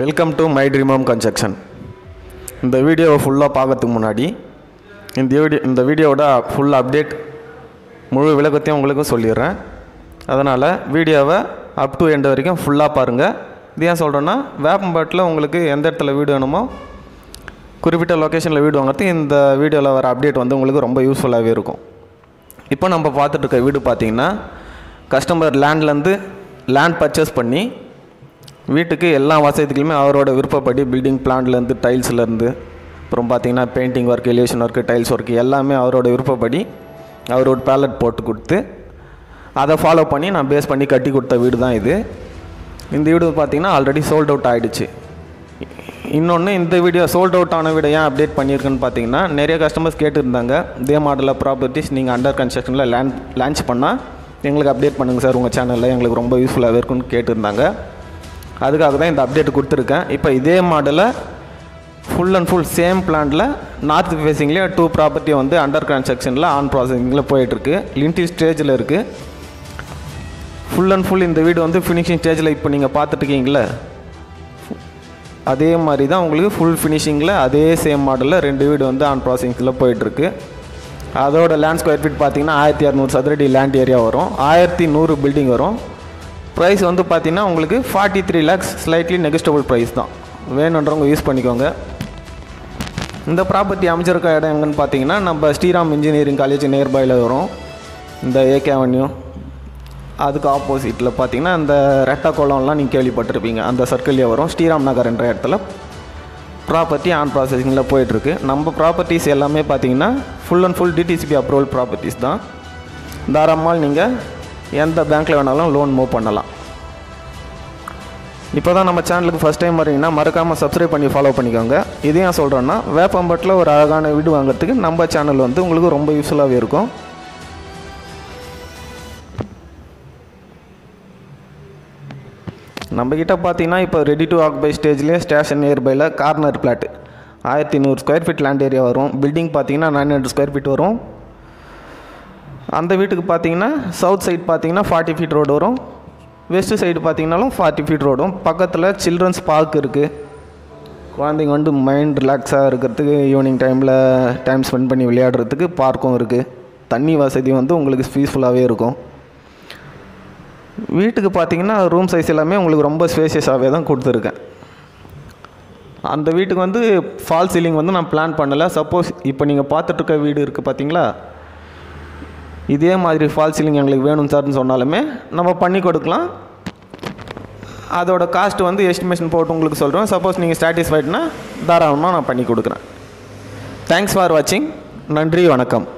Welcome to my dream home construction. In the video full up Pagathum. In the video full update Muru Vilakatangulaku Solira. Adanala video up to end of full up paranga. Dia Soldana, Wap Butler Ungluki and that video no Kuripita location levidongati in the video level update on the Mulgurumba useful Averuko. Ipanamba Path to Kavidu Patina, customer land purchase Pani. வீட்டுக்கு எல்லா வசதிகளுமே அவரோட விருப்பப்படி building பிளான்ல இருந்து டைல்ஸ்ல இருந்து அப்புறம் பாத்தீங்கன்னா painting work elevation work tiles work எல்லாமே அவரோட விருப்பப்படி அவரோட pallet போட்டு கொடுத்து அத ஃபாலோ பண்ணி நான் பேஸ் பண்ணி கட்டி கொடுத்த வீடு தான் இது இந்த வீடு பாத்தீங்கன்னா ஆல்ரெடி sold out ஆயிடுச்சு இன்னொன்னு இந்த வீடியோ sold out ஆன வீட ஏன் அப்டேட் பண்ணிருக்கேன்னு பாத்தீங்கன்னா நிறைய கஸ்டமர்ஸ் கேட்டு இருந்தாங்க இதே மாடல்ல ப்ராப்பர்ட்டிஸ் நீங்க அண்டர் கன்ஸ்ட்ரக்ஷன்ல லான்ச் பண்ணா எங்களுக்கு அப்டேட் பண்ணுங்க சார் உங்க சேனல்ல எங்களுக்கு ரொம்ப யூஸ்ஃபுல்லா இருக்குன்னு கேட்டு இருந்தாங்க அதுக்காக தான் இந்த அப்டேட் கொடுத்திருக்கேன் இப்போ இதே மாடல்ல full and full same plantல north facing ல 2 property வந்து under construction ல on processing ல போயிட்டு இருக்கு linty stage ல இருக்கு full and full இந்த வீடு வந்து finishing stage ல இப்போ நீங்க பார்த்துட்டு இருக்கீங்கல அதே மாதிரி தான் உங்களுக்கு full finishing ல அதே same மாடல்ல ரெண்டு வீடு வந்து on processing ல போயிட்டு இருக்கு அதோட land square feet பாத்தீங்கன்னா 1600 சதுர அடி land area வரும் 1100 building வரும் Price on the Patina உங்களுக்கு 43 lakhs, slightly negotiable price now. When and wrong use Panikonga. The property amateur Kayadangan Patina number Sri Ram Engineering College nearby Laro, the AK Avenue, Adka opposite La Patina and the Rata Colon in Kelly Patripping and the circle Yavaro, Sri Ram Nagar and Ratala. Property and processing La Poetry. Number properties Elame Patina, full and full DTCP approved properties. Daramal Ninga. எந்த பேங்க்ல வேணாலும் loan move பண்ணலாம். இப்போதான் நம்ம சேனலுக்கு first time வரீங்கன்னா மறக்காம Subscribe பண்ணி ஃபாலோ பண்ணிக்கோங்க. இதையும் நான் சொல்றேன்னா வேப்பம்பட்டல ஒரு அழகான வீடு வாங்குறதுக்கு நம்ம சேனல் வந்து உங்களுக்கு ரொம்ப யூஸ்ஃபுல்லாவே இருக்கும். நம்ம கிட்ட பாத்தீங்கன்னா இப்போ ரெடி டு ஆக்குபை ஸ்டேஜ்லயே ஸ்டேஷன் நியர்பைல corner plot 1100 square feet land area வரும். பில்டிங் பாத்தீங்கன்னா 900 ஸ்கொயர் ஃபீட் வரும். அந்த வீட்டுக்கு பாத்தீங்கன்னா சவுத் சைடு பாத்தீங்கன்னா 40 feet ரோட் வரும் வெஸ்ட் சைடு பாத்தீங்கனாலும் 40 feet ரோட் வரும் பக்கத்துல சில்ட்ரன்ஸ் பார்க் இருக்கு குழந்தைங்க வந்து மைண்ட் ரிலாக்ஸா இருக்குறதுக்கு ஈவினிங் டைம்ல டைம் ஸ்பென்ட் பண்ணி விளையாடுறதுக்கு பார்க்கும் இருக்கு தண்ணி வசதி வந்து உங்களுக்கு பீஸ்ஃபுல்லாவே இருக்கும் வீட்டுக்கு பாத்தீங்கன்னா ரூம் சைஸ் எல்லாமே உங்களுக்கு ரொம்ப ஸ்பேஷியஸாவே தான் கொடுத்திருக்கேன் அந்த வீட்டுக்கு வந்து ஃபால் சீலிங் வந்து நான் பிளான் பண்ணல சப்போஸ் இப்போ நீங்க பார்த்துட்டு இருக்க வீடு இருக்கு பாத்தீங்களா இதே மாதிரி ஃபால் சீலிங் உங்களுக்கு வேணும் சார்னு சொன்னாலுமே நம்ம பண்ணி கொடுக்கலாம் அதோட காஸ்ட் வந்து எஸ்டிமேஷன் போட்டு உங்களுக்கு சொல்றேன் சப்போஸ் நீங்க satisfiedனா தாராளமா நான் பண்ணி கொடுக்கிறேன் Thanks for watching நன்றி வணக்கம்